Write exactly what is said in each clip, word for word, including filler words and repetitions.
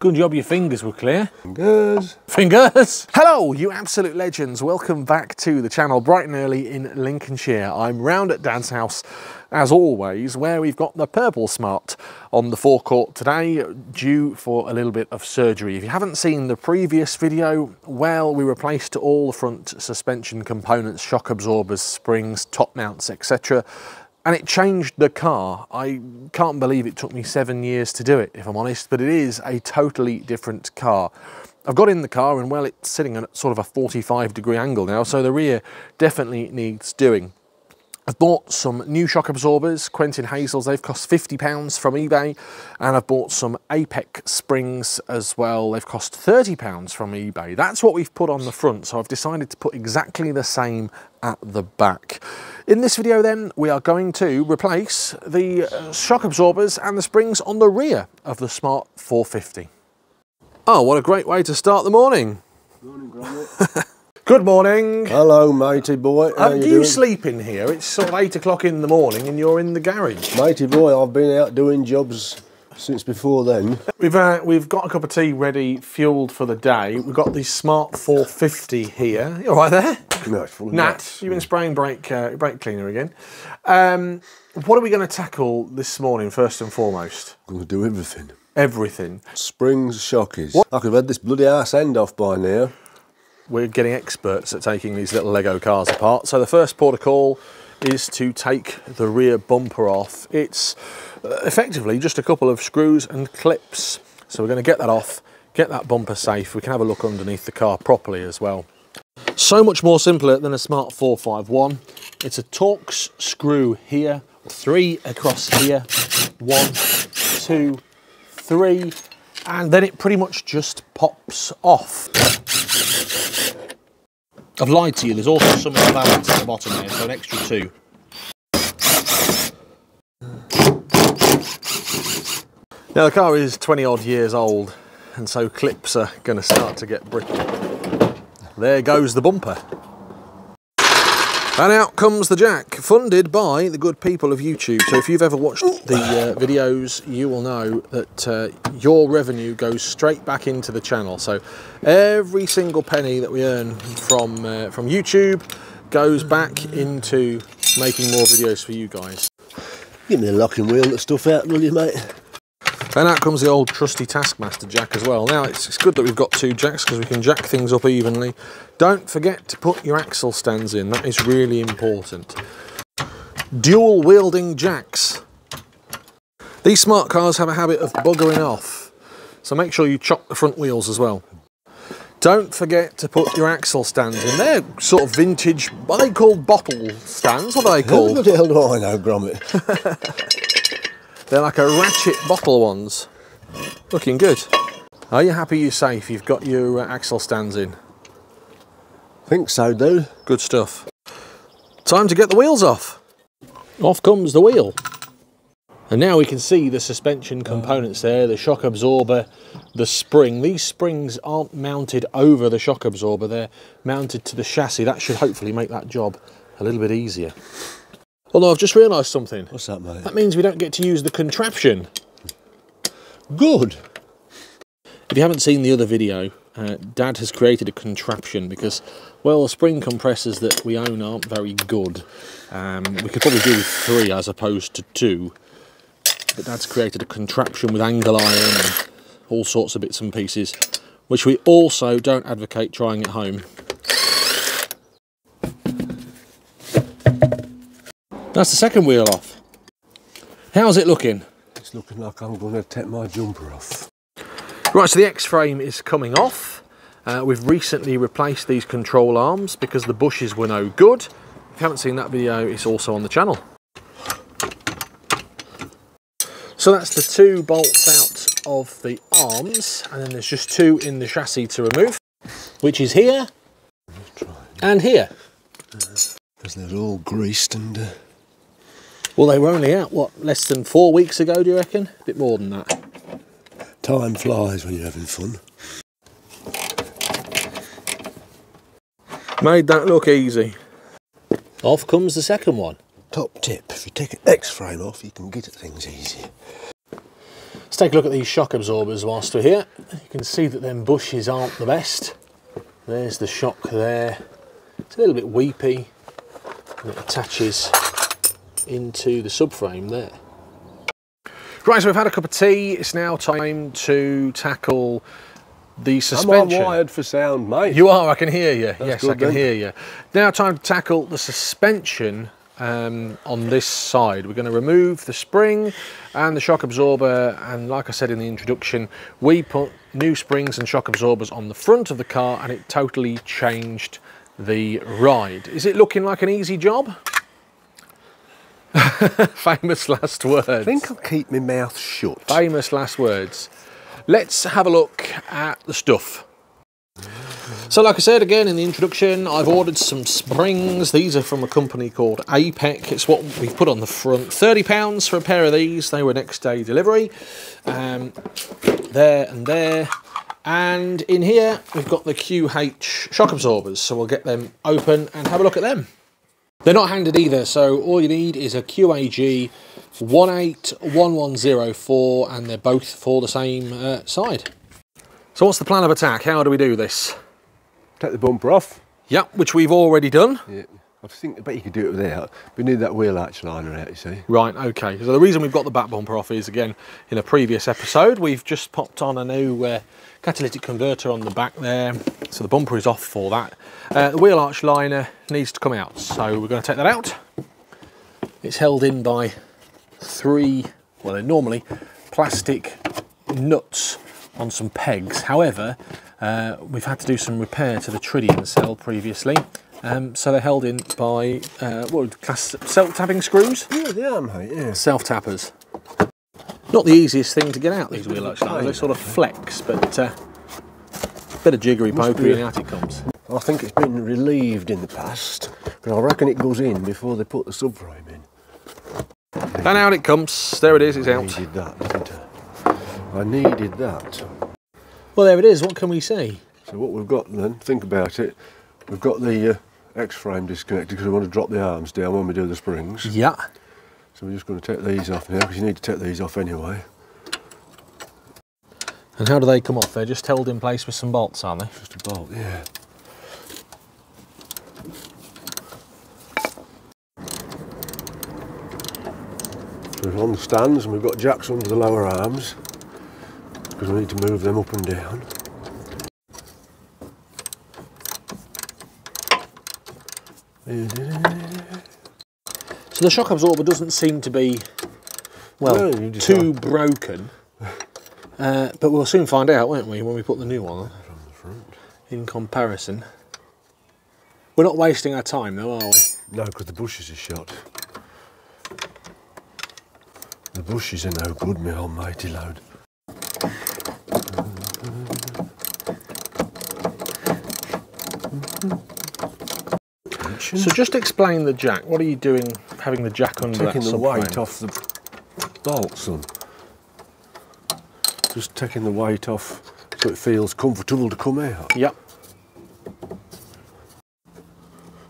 Good job your fingers were clear. Fingers. Fingers. Hello, you absolute legends. Welcome back to the channel, bright and early in Lincolnshire. I'm round at Dad's house, as always, where we've got the purple Smart on the forecourt today, due for a little bit of surgery. If you haven't seen the previous video, well, we replaced all the front suspension components, shock absorbers, springs, top mounts, et cetera. And it changed the car. I can't believe it took me seven years to do it, if I'm honest, but it is a totally different car. I've got in the car and, well, it's sitting at sort of a forty-five degree angle now, so the rear definitely needs doing. I've bought some new shock absorbers, Quentin Hazels, they've cost fifty pounds from eBay, and I've bought some APEC springs as well, they've cost thirty pounds from eBay. That's what we've put on the front, so I've decided to put exactly the same at the back. In this video then, we are going to replace the shock absorbers and the springs on the rear of the Smart four fifty. Oh, what a great way to start the morning. Morning, Grandma. Good morning. Hello, matey boy. How Are you, you sleeping here? It's sort of eight o'clock in the morning and you're in the garage. Matey boy, I've been out doing jobs since before then. We've, uh, we've got a cup of tea ready, fueled for the day. We've got the Smart four fifty here. You all right there? No, it's full of gnats. Nat, you've been spraying brake, uh, brake cleaner again. Um, what are we going to tackle this morning, first and foremost? I'm going to do everything. Everything? Springs, shockies. What? I could have had this bloody ass end off by now. We're getting experts at taking these little Lego cars apart. So the first port of call is to take the rear bumper off. It's effectively just a couple of screws and clips. So we're going to get that off, get that bumper safe. We can have a look underneath the car properly as well. So much more simpler than a Smart four fifty-one. It's a Torx screw here, three across here, one, two, three, and then it pretty much just pops off. I've lied to you, there's also some allowance at the bottom here, so an extra two. Now the car is twenty odd years old, and so clips are going to start to get brittle. There goes the bumper. And out comes the jack, funded by the good people of YouTube. So if you've ever watched the uh, videos, you will know that uh, your revenue goes straight back into the channel. So every single penny that we earn from, uh, from YouTube goes back into making more videos for you guys. Give me the locking wheel and stuff out, will you, mate? And out comes the old trusty Taskmaster jack as well. Now it's, it's good that we've got two jacks because we can jack things up evenly. Don't forget to put your axle stands in, that is really important. Dual wielding jacks. These Smart cars have a habit of buggering off, so make sure you chop the front wheels as well. Don't forget to put your axle stands in. They're sort of vintage, what are they called, bottle stands? What are they called? What the hell do I know, Gromit? They're like a ratchet bottle ones. Looking good. Are you happy you're safe? You've got your uh, axle stands in? I think so, dude. Good stuff. Time to get the wheels off. Off comes the wheel. And now we can see the suspension components there, the shock absorber, the spring. These springs aren't mounted over the shock absorber, they're mounted to the chassis. That should hopefully make that job a little bit easier. Although I've just realised something. What's that, mate? That means we don't get to use the contraption. Good. If you haven't seen the other video, uh, Dad has created a contraption because, well, the spring compressors that we own aren't very good. Um, we could probably do three as opposed to two. But Dad's created a contraption with angle iron and all sorts of bits and pieces, which we also don't advocate trying at home. That's the second wheel off. How's it looking? It's looking like I'm going to take my jumper off. Right, so the X-frame is coming off. Uh, we've recently replaced these control arms because the bushes were no good. If you haven't seen that video, it's also on the channel. So that's the two bolts out of the arms, and then there's just two in the chassis to remove, which is here and here. Because they're all greased and... Uh... Well, they were only out, what, less than four weeks ago, do you reckon? A bit more than that. Time flies when you're having fun. Made that look easy. Off comes the second one. Top tip, if you take an X-frame off, you can get at things easy. Let's take a look at these shock absorbers whilst we're here. You can see that them bushes aren't the best. There's the shock there. It's a little bit weepy and it attaches into the subframe there. Right, so we've had a cup of tea. It's now time to tackle the suspension. I'm wired for sound, mate. You are, I can hear you. That's yes, good, I can then. hear you. Now time to tackle the suspension um, on this side. We're going to remove the spring and the shock absorber, and like I said in the introduction, we put new springs and shock absorbers on the front of the car and it totally changed the ride. Is it looking like an easy job? Famous last words. I think I'll keep my mouth shut. Famous last words. Let's have a look at the stuff. So like I said again in the introduction, I've ordered some springs. These are from a company called APEC. It's what we've put on the front. thirty pounds for a pair of these. They were next day delivery. Um, there and there. And in here we've got the Q H shock absorbers. So we'll get them open and have a look at them. They're not handed either, so all you need is a Q A G one eight one one zero four, and they're both for the same uh, side. So what's the plan of attack? How do we do this? Take the bumper off. Yep, which we've already done. Yeah, I think I bet you could do it without. We need that wheel arch liner out, you see. Right, okay. So the reason we've got the back bumper off is, again, in a previous episode, we've just popped on a new uh, catalytic converter on the back there, so the bumper is off for that. Uh, the wheel arch liner needs to come out, so we're going to take that out. It's held in by three, well they're normally plastic nuts on some pegs. However, uh, we've had to do some repair to the Tridion cell previously, um, so they're held in by uh, what would class self-tapping screws? Yeah, they are, mate, yeah. Self-tappers. Not the easiest thing to get out, these wheel arch liners. They sort of flex, but uh, a bit of jiggery pokery and out it comes. I think it's been relieved in the past, but I reckon it goes in before they put the subframe in. And out it comes. There it is, it's out. I needed that, didn't I? I needed that. Well, there it is. What can we see? So what we've got then, think about it, we've got the uh, X-frame disconnected because we want to drop the arms down when we do the springs. Yeah. So we're just going to take these off now, because you need to take these off anyway. And how do they come off? They're just held in place with some bolts, aren't they? Just a bolt, yeah. So we're on the stands and we've got jacks under the lower arms, because we need to move them up and down. The shock absorber doesn't seem to be, well, no, too broken, uh, but we'll soon find out, won't we, when we put the new one on. From the front. In comparison. We're not wasting our time though, are we? No, because the bushes are shot. The bushes are no good, me almighty load. So just explain the jack. What are you doing having the jack under that subframe? Taking the weight off the bolts then. Just taking the weight off so it feels comfortable to come out. Yep.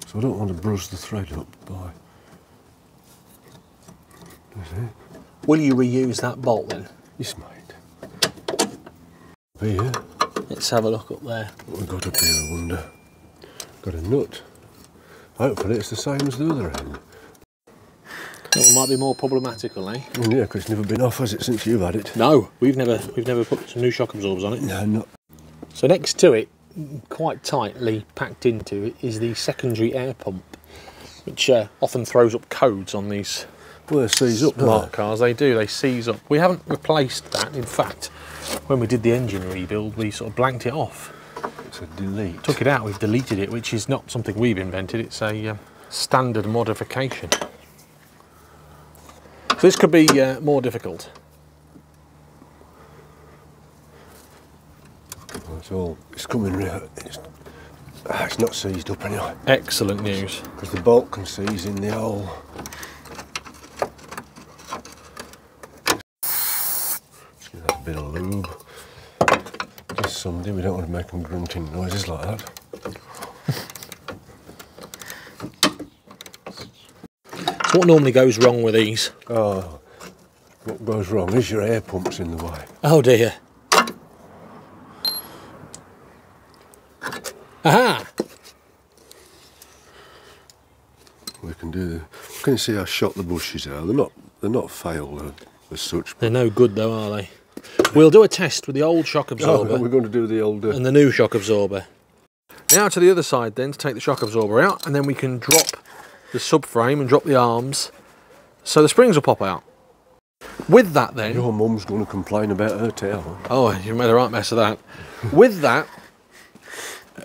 So I don't want to brush the thread up by... Will you reuse that bolt then? Yes, mate. Up here. Let's have a look up there. What have we got up here, I wonder? Got a nut. Hopefully it's the same as the other end. That one might be more problematical, eh? Mm, yeah, because it's never been off, has it, since you've had it? No, we've never we've never put some new shock absorbers on it. No, not. So next to it, quite tightly packed into it, is the secondary air pump, which uh, often throws up codes on these. Well, they seize up, smart cars. They do. They seize up. We haven't replaced that. In fact, when we did the engine rebuild, we sort of blanked it off. So delete. Took it out, we've deleted it, which is not something we've invented, it's a um, standard modification. So this could be uh, more difficult. Well, it's all, it's coming round, it's, ah, it's not seized up anyway. Excellent news. Because the bolt can seize in the hole. Let's give that a bit of lube. Somebody, we don't want to make them grunting noises like that. So what normally goes wrong with these? Oh, What goes wrong is your air pump's in the way. Oh dear. Aha! We can do the... Can you see how shot the bushes are? They're not, they're not failed as such. They're no good though, are they? We'll do a test with the old shock absorber. Oh, we're going to do the old... Uh... And the new shock absorber. Now to the other side then, to take the shock absorber out, and then we can drop the subframe and drop the arms so the springs will pop out. With that then... Your mum's going to complain about her tail. Oh, you made a right mess of that. With that,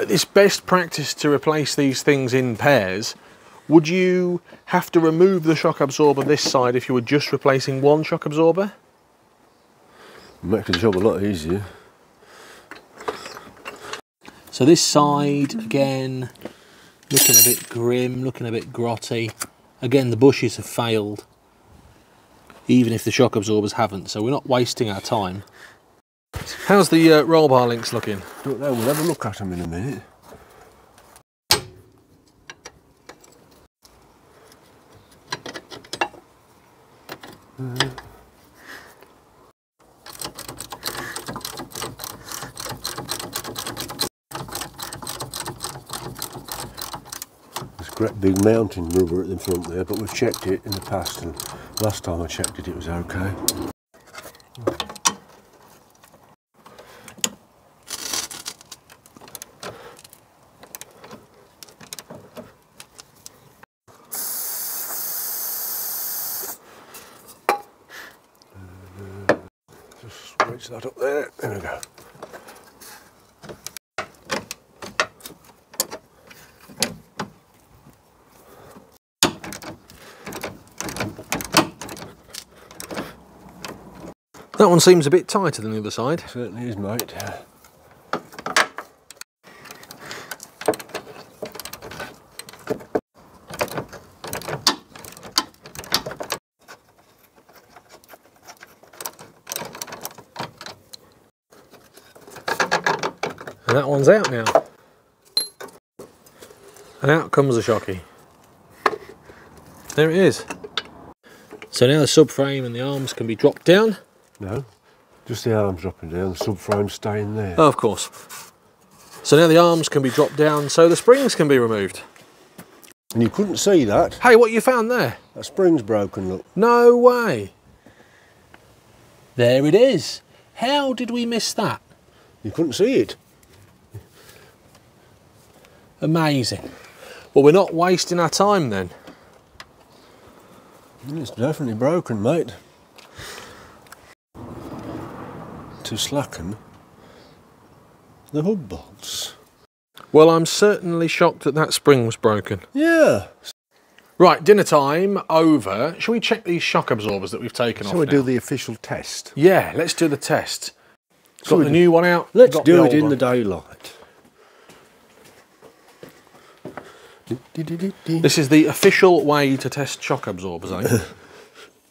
it's best practice to replace these things in pairs. Would you have to remove the shock absorber this side if you were just replacing one shock absorber? Make the job a lot easier. So this side, again, looking a bit grim, looking a bit grotty. Again, the bushes have failed, even if the shock absorbers haven't, so we're not wasting our time. How's the uh, roll bar links looking? Don't know, we'll have a look at them in a minute. Uh. Great big mountain rubber at the front there, but we've checked it in the past, and last time I checked it, it was okay. Just switch that up there. There we go. That one seems a bit tighter than the other side. It certainly is, mate. And that one's out now. And out comes the shocky. There it is. So now the subframe and the arms can be dropped down. No, just the arms dropping down, the subframe staying there. Oh, of course. So now the arms can be dropped down so the springs can be removed. And you couldn't see that. Hey, what you found there? That spring's broken, look. No way. There it is. How did we miss that? You couldn't see it. Amazing. Well, we're not wasting our time then. It's definitely broken, mate. To slacken the hub bolts. Well, I'm certainly shocked that that spring was broken. Yeah. Right, dinner time over. Shall we check these shock absorbers that we've taken Shall off? Shall we now? do the official test? Yeah, let's do the test. Got Shall the new one out. Let's do it in one. the daylight. This is the official way to test shock absorbers, I think.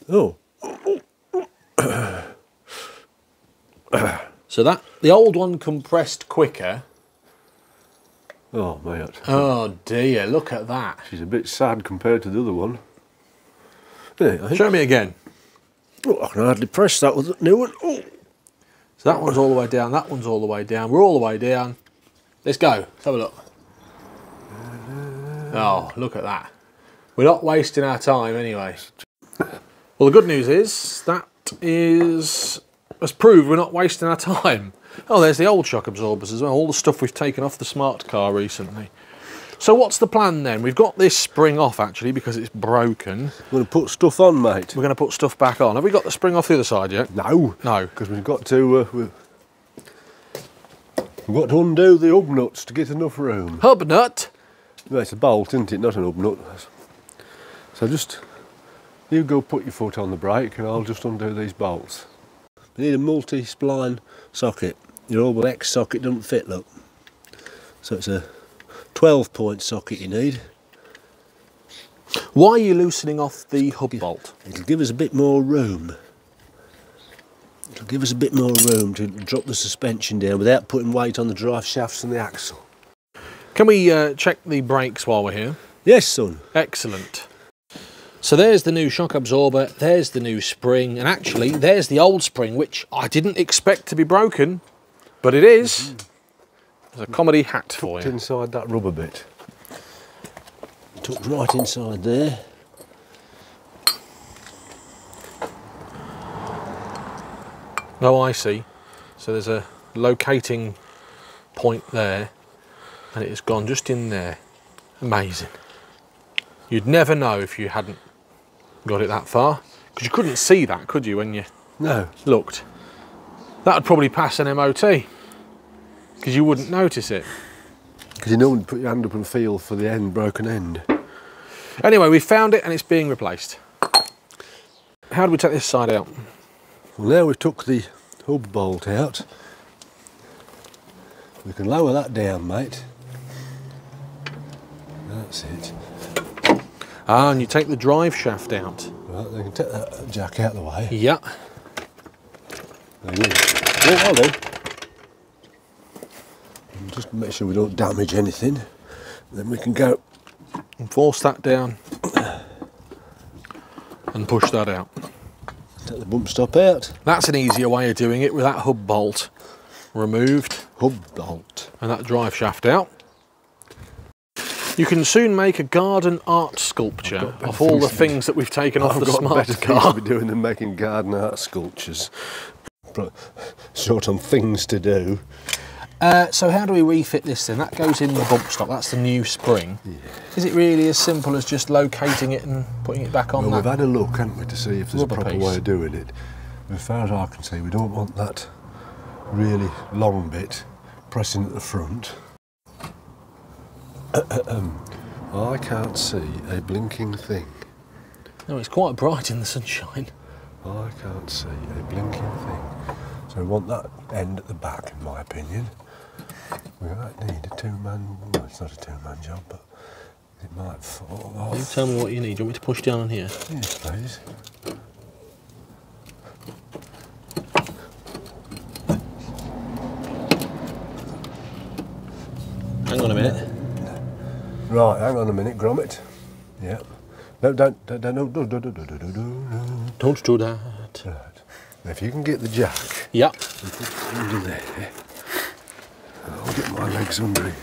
Oh. So that, the old one compressed quicker. Oh, mate. Oh dear, look at that. She's a bit sad compared to the other one. Yeah, show me again. Oh, I can hardly press that with the new one. Oh. So that one's all the way down, that one's all the way down, we're all the way down. Let's go, let's have a look. Oh, look at that. We're not wasting our time anyway. Well, the good news is, that is... has proved we're not wasting our time. Oh, there's the old shock absorbers as well, all the stuff we've taken off the smart car recently. So what's the plan then? We've got this spring off actually because it's broken. We're going to put stuff on, mate. We're going to put stuff back on. Have we got the spring off the other side yet? No. No. Because we've got to... Uh, we've got to undo the hub nuts to get enough room. Hub nut? No, it's a bolt, isn't it? Not an hub nut. So just... You go put your foot on the brake and I'll just undo these bolts. We need a multi-spline socket. Your orbital X socket doesn't fit, look. So it's a twelve point socket you need. Why are you loosening off the hub bolt? It'll give us a bit more room. It'll give us a bit more room to drop the suspension down without putting weight on the drive shafts and the axle. Can we uh, check the brakes while we're here? Yes, son. Excellent. So there's the new shock absorber, there's the new spring, and actually there's the old spring, which I didn't expect to be broken, but it is. There's a comedy hat for you. Tucked inside that rubber bit. Tucked right inside there. No I C, so there's a locating point there, and it's gone just in there. Amazing. You'd never know if you hadn't got it that far, because you couldn't see that, could you, when you no looked? That would probably pass an M O T, because you wouldn't notice it. Because you normally put your hand up and feel for the end, broken end. Anyway, we found it and it's being replaced. How do we take this side out? Well, now we took the hub bolt out. We can lower that down, mate. That's it. Ah, and you take the drive shaft out. Right, they can take that jack out of the way. Yeah. There you go. Oh, I'll do. Just make sure we don't damage anything. Then we can go and force that down and push that out. Take the bump stop out. That's an easier way of doing it, with that hub bolt removed. Hub bolt. And that drive shaft out. You can soon make a garden art sculpture of all the things that we've taken off the Smart car. I've got better things to be doing than making garden art sculptures. Short on things to do. Uh, so how do we refit this then? That goes in the bump stop, that's the new spring. Yeah. Is it really as simple as just locating it and putting it back on well, that? We've had a look, haven't we, to see if there's Rubber a proper piece. way of doing it. As far as I can see, we don't want that really long bit pressing at the front. I can't see a blinking thing. No, it's quite bright in the sunshine. I can't see a blinking thing. So we want that end at the back, in my opinion. We might need a two-man... Well, it's not a two-man job, but it might fall off. You tell me what you need. Do you want me to push down on here? Yes, please. Hang on a minute. Right, hang on a minute, Gromit. Yeah. No, don't, don't, don't, don't, don't, don't, don't, don't. Don't do that. Right. Now, if you can get the jack. Yeah. Under there. I'll get my legs under it.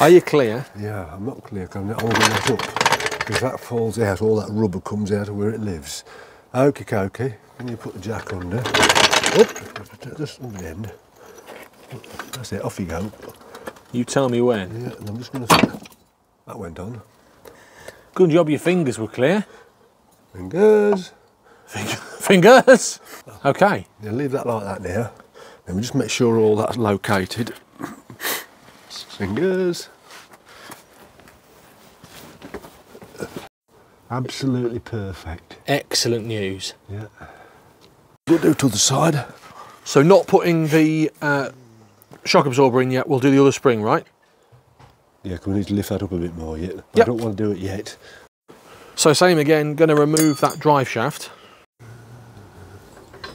Are you clear? Yeah, I'm not clear. I'm not holding that up. Because that falls out, all that rubber comes out of where it lives. Okie dokie. Can you put the jack under? Oop. Just under the end. That's it. Off you go. You tell me when. Yeah, and I'm just going to... That went on. Good job your fingers were clear. Fingers. Fingers. OK. Yeah, leave that like that now. Then we just make sure all that's located. Fingers. Absolutely perfect. Excellent news. Yeah. We'll do to the side. So not putting the... Uh, shock absorber in yet, we'll do the other spring, right? Yeah, because we need to lift that up a bit more yet. Yep. I don't want to do it yet. So same again, going to remove that drive shaft. Put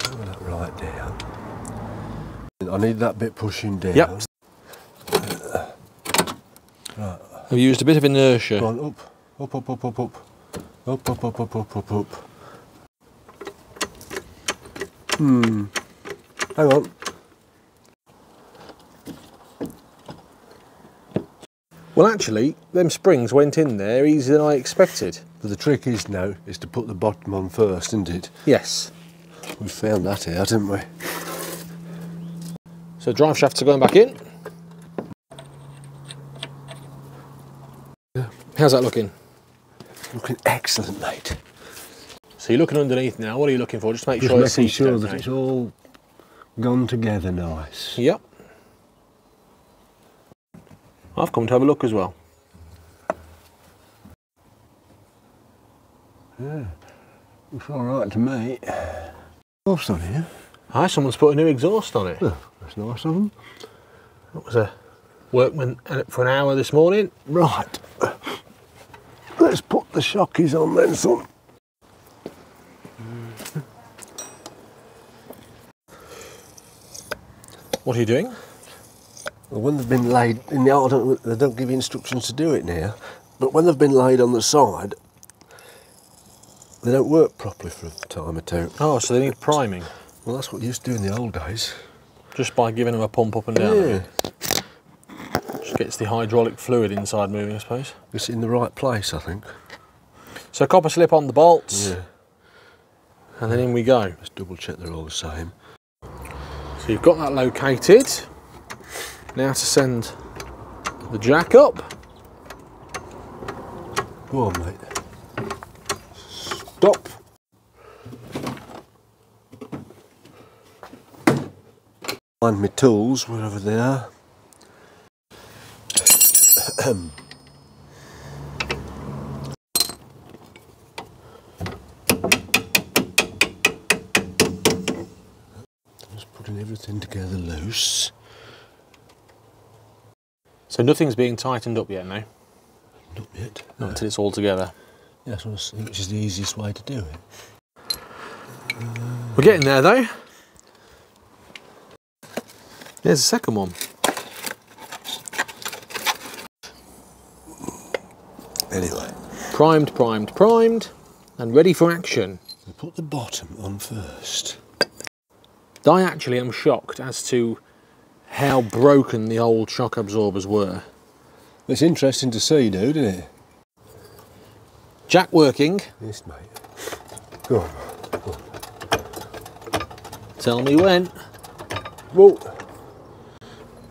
that right down. I need that bit pushing down. Yep. Uh, right. I've used a bit of inertia. Go on, up, up, up, up, up, up. Up, up, up, up, up, up, up. Hmm. Hang on. Well, actually, them springs went in there easier than I expected. But the trick is now is to put the bottom on first, isn't it? Yes. We found that out, didn't we? So drive shafts are going back in. Yeah. How's that looking? Looking excellent, mate. So you're looking underneath now. What are you looking for? Just make Just sure, making it's sure that it's all gone together nice. Yep. I've come to have a look as well. Yeah, looks all right to me. Exhaust on here. Aye, someone's put a new exhaust on it. Oh, that's nice of them. That was a workman for an hour this morning. Right. Let's put the shockies on then, son. What are you doing? Well, when they've been laid in the old, oh, they don't give you instructions to do it now, but when they've been laid on the side, they don't work properly for a time or two. Oh, so they need priming. Well, that's what you used to do in the old days. Just by giving them a pump up and down. Yeah. Just gets the hydraulic fluid inside moving, I suppose. It's in the right place, I think. So copper slip on the bolts. Yeah. And then in we go. Let's double check they're all the same. So you've got that located. Now to send the jack up. Go on, mate. Stop. Find my tools wherever they are. Just putting everything together loose. So nothing's being tightened up yet, no? Not yet. Not no. Until it's all together. Yeah, that's what I think, which is the easiest way to do it. Um, We're getting there though. There's the second one. Anyway. Primed, primed, primed, and ready for action. We put the bottom on first. I actually am shocked as to how broken the old shock absorbers were. It's interesting to see, dude, isn't it? Jack working. Yes, mate. Go on. Go on. Tell me when. Whoa.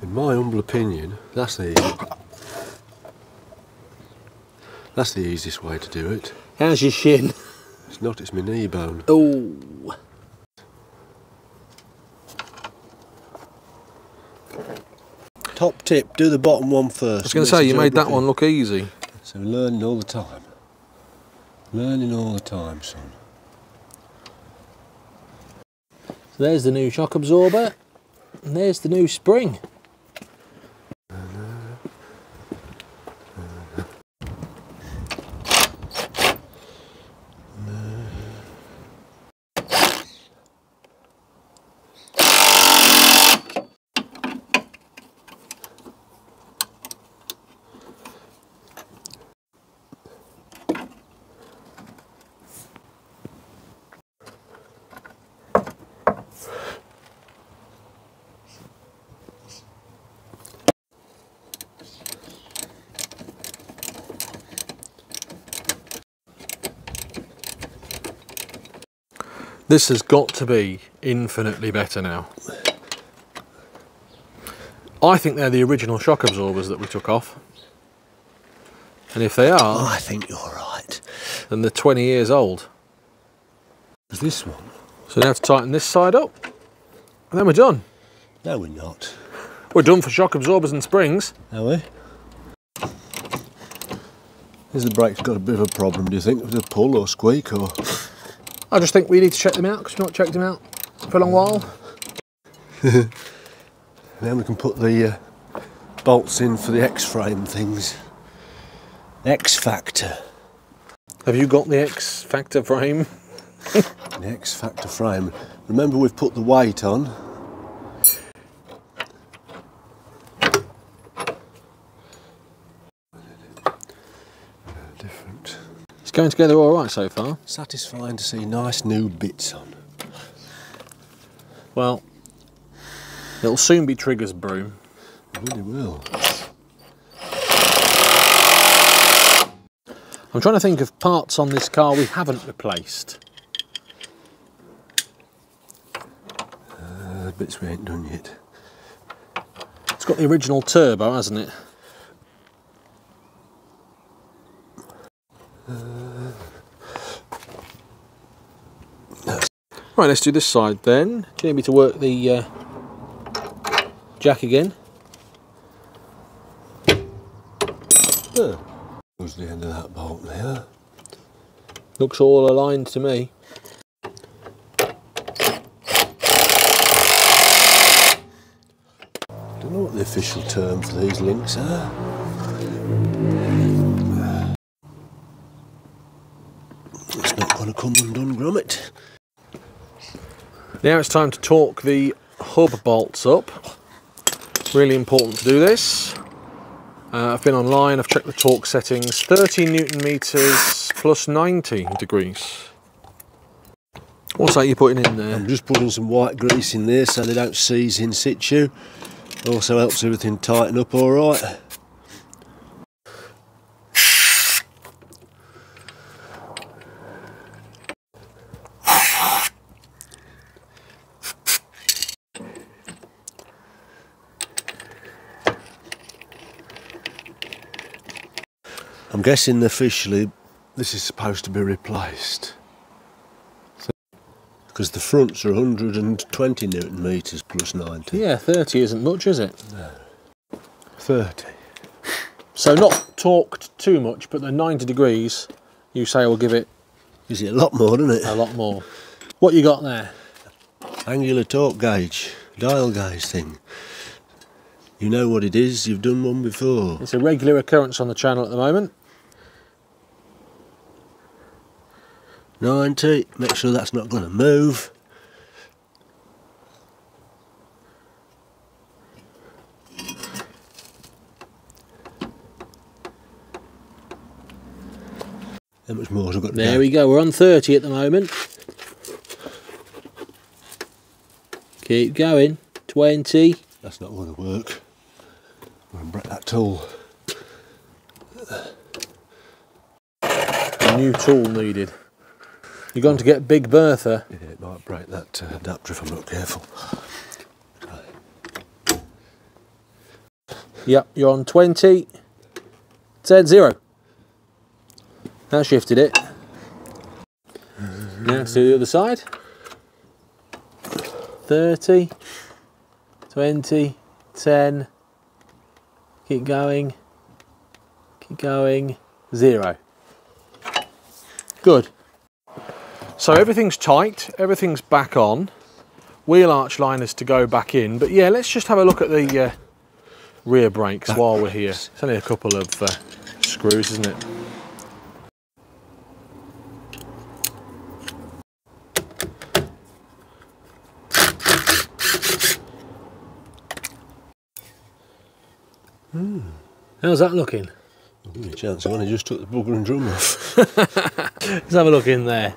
In my humble opinion, that's the that's the easiest way to do it. How's your shin? It's not. It's my knee bone. Oh. Top tip: do the bottom one first. I was going to say you made that one look easy. So learning all the time. Learning all the time, son. So there's the new shock absorber. And there's the new spring. This has got to be infinitely better now. I think they're the original shock absorbers that we took off. And if they are... Oh, I think you're right. Then they're twenty years old. There's this one. So now to tighten this side up. And then we're done. No, we're not. We're done for shock absorbers and springs. Are we? Is the brake's got a bit of a problem, do you think? With a pull or squeak or... I just think we need to check them out because we've not checked them out for a long while. Then we can put the uh, bolts in for the X-frame things. X-Factor. Have you got the X-Factor frame? The X-Factor frame. Remember we've put the weight on. Going together all right so far. Satisfying to see nice new bits on. Well, it'll soon be Trigger's broom. It really will. I'm trying to think of parts on this car we haven't replaced. Uh, the bits we ain't done yet. It's got the original turbo, hasn't it? Right, let's do this side then. Do you need me to work the uh, jack again? There was the end of that bolt there. Looks all aligned to me. Don't know what the official term for these links are. It's not going to come undone, grommet. Now it's time to torque the hub bolts up. Really important to do this. Uh, I've been online, I've checked the torque settings, thirty newton meters plus ninety degrees. What's that you're putting in there? I'm just putting some white grease in there so they don't seize in situ. Also helps everything tighten up all right. I'm guessing officially this is supposed to be replaced, because the fronts are one hundred twenty newton meters plus ninety. Yeah, thirty isn't much, is it? No. thirty. So not torqued too much, but the ninety degrees you say will give it... Gives it a lot more, doesn't it? A lot more. What you got there? Angular torque gauge, dial gauge thing. You know what it is, you've done one before. It's a regular occurrence on the channel at the moment. ninety, make sure that's not going to move. How much more have I got to do? There we go, we're on thirty at the moment. Keep going, twenty. That's not going to work. I'm going to break that tool. A new tool needed. You're going to get Big Bertha. Yeah, it might break that uh, adapter if I'm not careful. Yep, you're on twenty. ten zero. That shifted it. Now let's do the other side. thirty. twenty. ten. Keep going. Keep going. zero. Good. So everything's tight, everything's back on. Wheel arch liners to go back in, but yeah, let's just have a look at the uh, rear brakes back while we're here. It's only a couple of uh, screws, isn't it? Mm. How's that looking? Good chance I only just took the bugger and drum off. Let's have a look in there.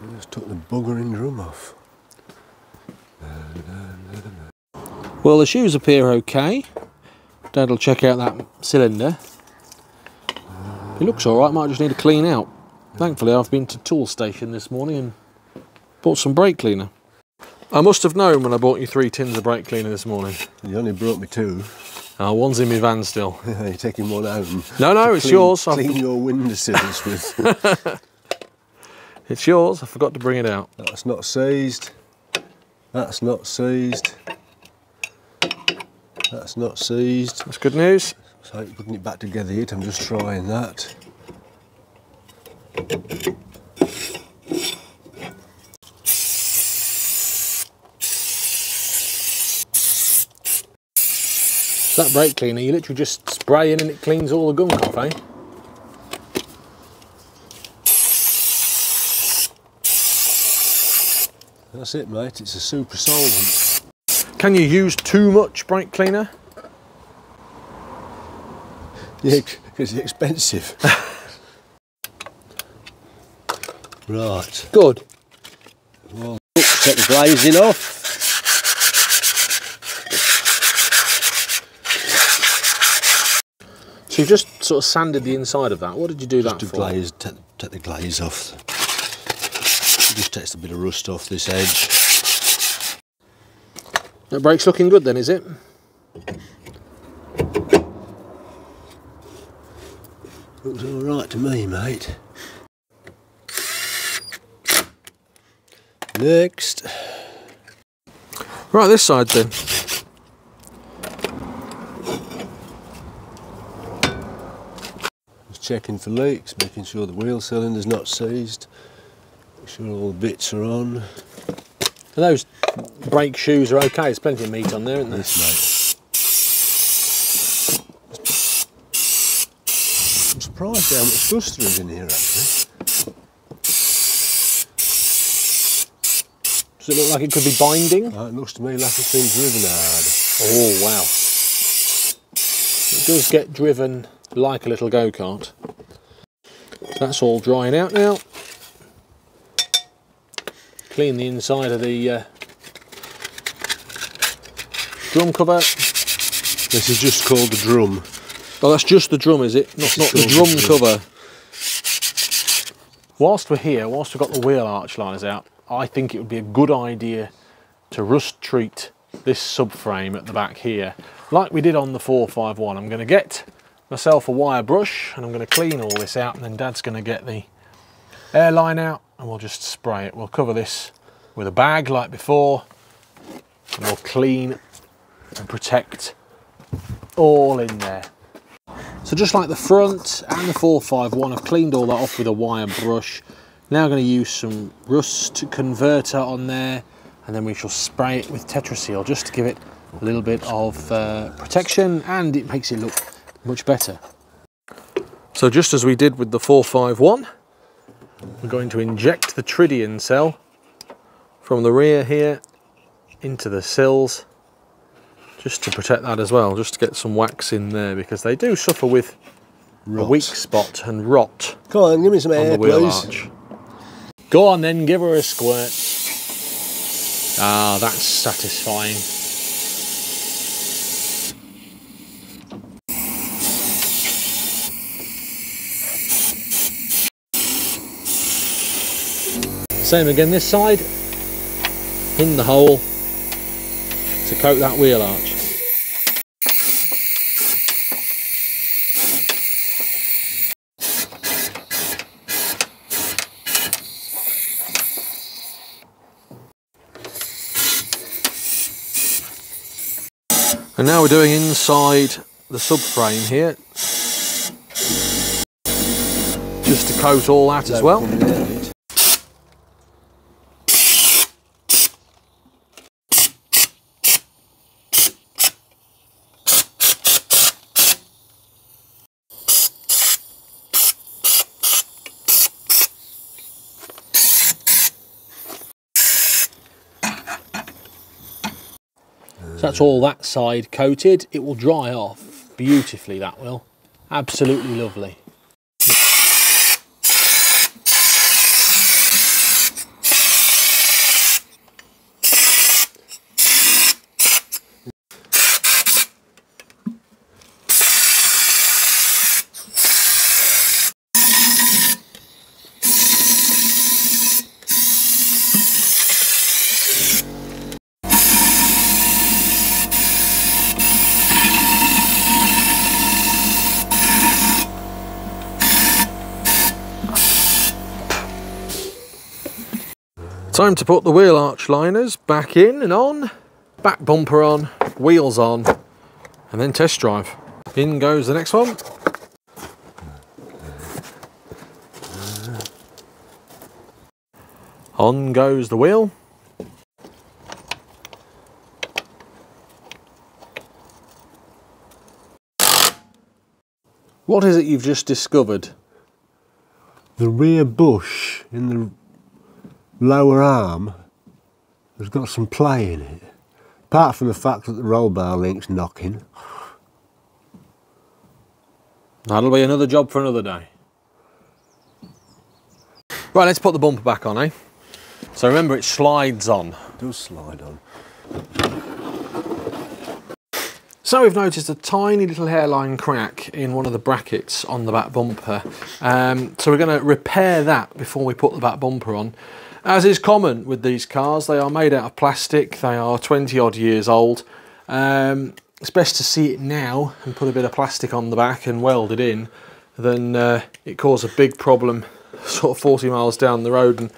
I just took the buggering drum off. Well, the shoes appear okay. Dad'll check out that cylinder. It looks alright, might just need a clean out. Thankfully I've been to tool station this morning and bought some brake cleaner. I must have known when I bought you three tins of brake cleaner this morning. You only brought me two. Oh, one's in my van still. You're taking one home. No, no, it's clean, yours. Clean I've... your windowsills with. It's yours, I forgot to bring it out. That's not seized. That's not seized. That's not seized. That's good news. So putting it back together yet, I'm just trying that. That brake cleaner, you literally just spray in and it cleans all the gunk off, eh? That's it, mate, it's a super solvent. Can you use too much brake cleaner? Yeah, because it's expensive. Right. Good. Well, set the glazing off. So you've just sort of sanded the inside of that. What did you do just that to for? Glaze, take, take the glaze off. It just takes a bit of rust off this edge. That brake's looking good then, is it? Looks all right to me, mate. Next. Right, this side then. Checking for leaks, making sure the wheel cylinder's not seized, make sure all the bits are on. So those brake shoes are okay, there's plenty of meat on there, isn't there? Yes, mate. I'm surprised how much dust there is in here, actually. Does it look like it could be binding? That looks to me like it's been driven hard. Oh wow. It does get driven like a little go-kart. That's all drying out now. Clean the inside of the uh, drum cover. This is just called the drum. Oh, that's just the drum, is it? Not, not the drum cover. Whilst we're here, whilst we've got the wheel arch liners out, I think it would be a good idea to rust treat this subframe at the back here, like we did on the four five one. I'm going to get myself a wire brush and I'm going to clean all this out, and then Dad's going to get the air line out and we'll just spray it. We'll cover this with a bag like before, and we'll clean and protect all in there. So just like the front and the four five one, I've cleaned all that off with a wire brush. Now I'm going to use some rust converter on there, and then we shall spray it with Tetra Seal just to give it a little bit of uh, protection, and it makes it look much better. So just as we did with the four five one, we're going to inject the Tridion cell from the rear here into the sills, just to protect that as well, just to get some wax in there, because they do suffer with rot. A weak spot and rot. Come on, give me some air, please. Go on then, give her a squirt. Ah, that's satisfying. Same again this side, in the hole, to coat that wheel arch. And now we're doing inside the subframe here, just to coat all that as well. So that's all that side coated. It will dry off beautifully, that will. Absolutely lovely. Time to put the wheel arch liners back in and on, back bumper on, wheels on, and then test drive. In goes the next one. On goes the wheel. What is it you've just discovered? The rear bush in the lower arm has got some play in it, apart from the fact that the roll bar link's knocking. That'll be another job for another day. Right, let's put the bumper back on, eh? So remember, it slides on. It does slide on. So we've noticed a tiny little hairline crack in one of the brackets on the back bumper. Um, so we're going to repair that before we put the back bumper on. As is common with these cars, they are made out of plastic, they are twenty odd years old. Um, it's best to see it now and put a bit of plastic on the back and weld it in, than uh, it cause a big problem sort of forty miles down the road and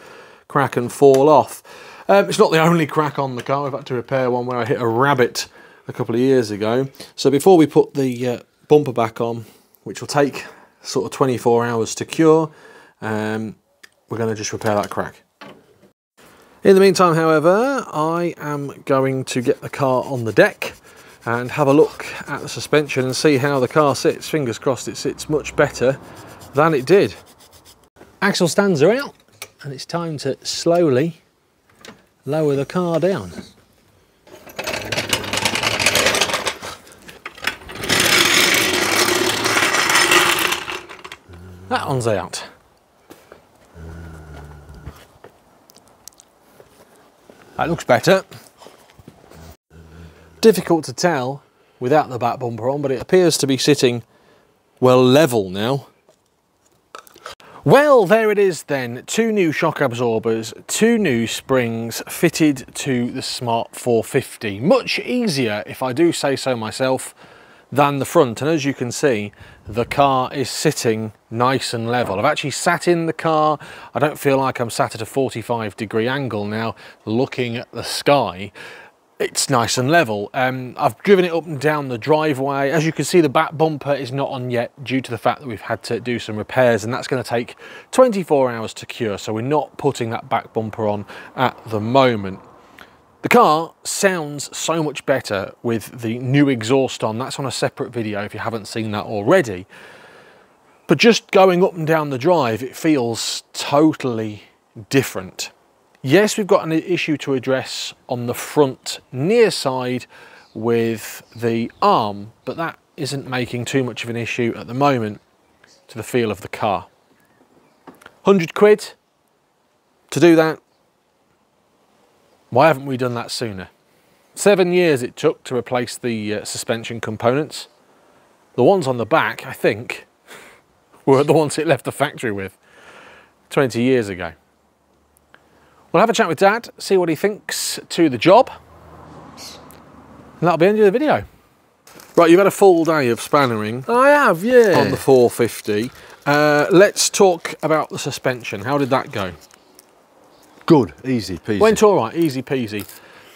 crack and fall off. Um, it's not the only crack on the car. I've had to repair one where I hit a rabbit a couple of years ago. So before we put the uh, bumper back on, which will take sort of twenty-four hours to cure, um, we're going to just repair that crack. In the meantime, however, I am going to get the car on the deck and have a look at the suspension and see how the car sits. Fingers crossed it sits much better than it did. Axle stands are out and it's time to slowly lower the car down. That one's out. That looks better. Difficult to tell without the back bumper on, but it appears to be sitting well level now. Well, there it is then, two new shock absorbers, two new springs fitted to the Smart four fifty. Much easier, if I do say so myself, than the front. And as you can see, the car is sitting nice and level. I've actually sat in the car. I don't feel like I'm sat at a forty-five degree angle now, looking at the sky. It's nice and level. Um, I've driven it up and down the driveway. As you can see, the back bumper is not on yet due to the fact that we've had to do some repairs, and that's going to take twenty-four hours to cure, so we're not putting that back bumper on at the moment. The car sounds so much better with the new exhaust on. That's on a separate video if you haven't seen that already. But just going up and down the drive, it feels totally different. Yes, we've got an issue to address on the front near side with the arm, but that isn't making too much of an issue at the moment to the feel of the car. one hundred quid to do that. Why haven't we done that sooner? Seven years it took to replace the uh, suspension components. The ones on the back, I think, were the ones it left the factory with twenty years ago. We'll have a chat with Dad, see what he thinks to the job, and that'll be the end of the video. Right, you've had a full day of spannering. I have, yeah. On the four fifty. Uh, let's talk about the suspension. How did that go? Good, easy peasy. Went all right, easy peasy.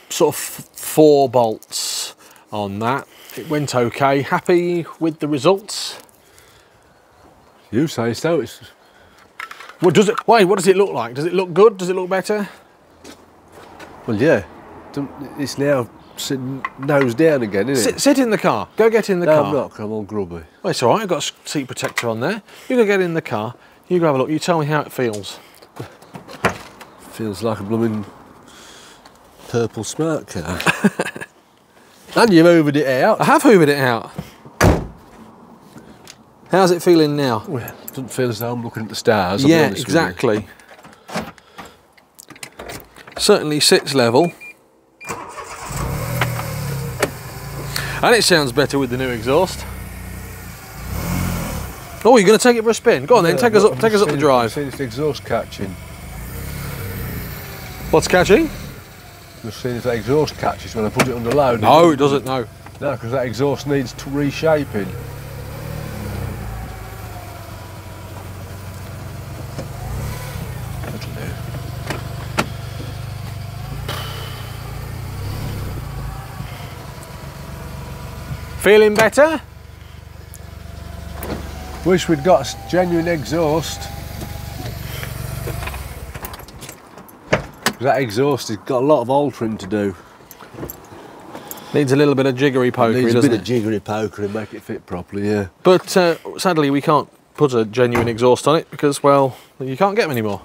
Sort of four bolts on that. It went okay. Happy with the results? You say so. It's... Well, does it, wait, what does it look like? Does it look good? Does it look better? Well, yeah. It's now sitting nose down again, isn't sit, it? Sit in the car. Go get in the no, car. No, I'm not. I'm all grubby. Well, it's all right. I've got a seat protector on there. You go get in the car. You go have a look. You tell me how it feels. Feels like a blooming purple smart car. And you've hoovered it out. I have hoovered it out. How's it feeling now? Well, it doesn't feel as though I'm looking at the stars. I'll yeah, exactly. Certainly sits level. And it sounds better with the new exhaust. Oh, you're going to take it for a spin? Go on yeah, then, take us up, take us up the drive. I've seen if the exhaust catching. What's catching? Just seeing if that exhaust catches when I put it under load. No, it doesn't, no. No, because that exhaust needs reshaping. Feeling better? Wish we'd got a genuine exhaust. That exhaust has got a lot of altering to do. Needs a little bit of jiggery pokery, doesn't it? Needs a bit of jiggery pokery and make it fit properly, yeah. But uh, sadly we can't put a genuine exhaust on it because, well, you can't get them anymore.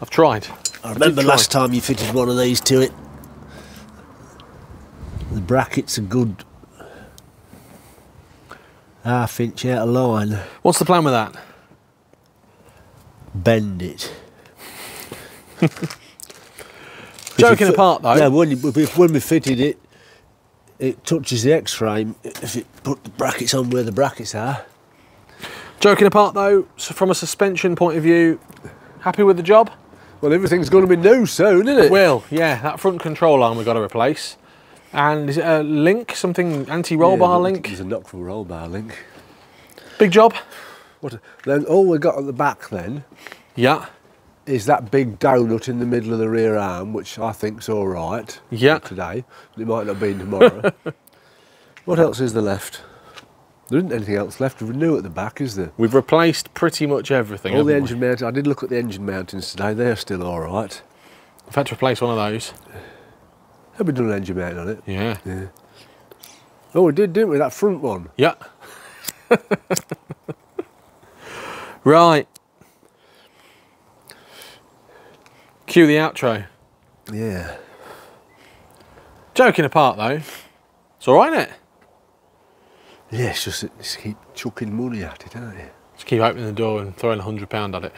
I've tried. I remember last time you fitted one of these to it. The brackets are good. Half inch out of line. What's the plan with that? Bend it. Joking apart though. Yeah, when, when we fitted it, it touches the X-frame if it put the brackets on where the brackets are. Joking apart though, from a suspension point of view, happy with the job? Well, everything's going to be new soon, isn't it? It will, yeah. That front control arm we've got to replace. And is it a link, something anti-roll yeah, bar link? It's a knockable roll bar link. Big job. What a, then all we got at the back then, yeah, is that big donut in the middle of the rear arm, which I think's all right. Yeah. Today, but it might not be tomorrow. What else is there left? There isn't anything else left new at the back, is there? We've replaced pretty much everything. All the engine mount. I did look at the engine mountings today. They're still all right. I've had to replace one of those. Have we done an engine mount on it? Yeah. Yeah. Oh, we did, didn't we? That front one. Yeah. Right. Cue the outro. Yeah. Joking apart though, it's all right, isn't it? Yeah, it's just, it's keep chucking money at it, don't it? Just keep opening the door and throwing a hundred pound at it.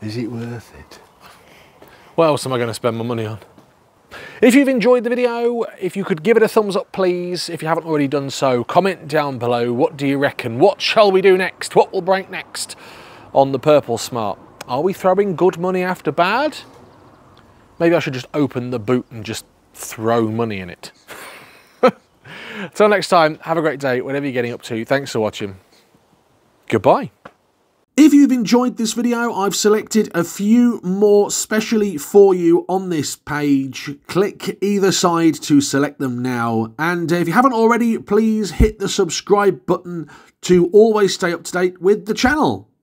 Is it worth it? What else am I going to spend my money on? If you've enjoyed the video, if you could give it a thumbs up please, if you haven't already done so, comment down below, what do you reckon? What shall we do next? What will break next on the Purple Smart? Are we throwing good money after bad? Maybe I should just open the boot and just throw money in it. Till next time, have a great day, whatever you're getting up to. Thanks for watching. Goodbye. If you've enjoyed this video, I've selected a few more specially for you on this page. Click either side to select them now. And if you haven't already, please hit the subscribe button to always stay up to date with the channel.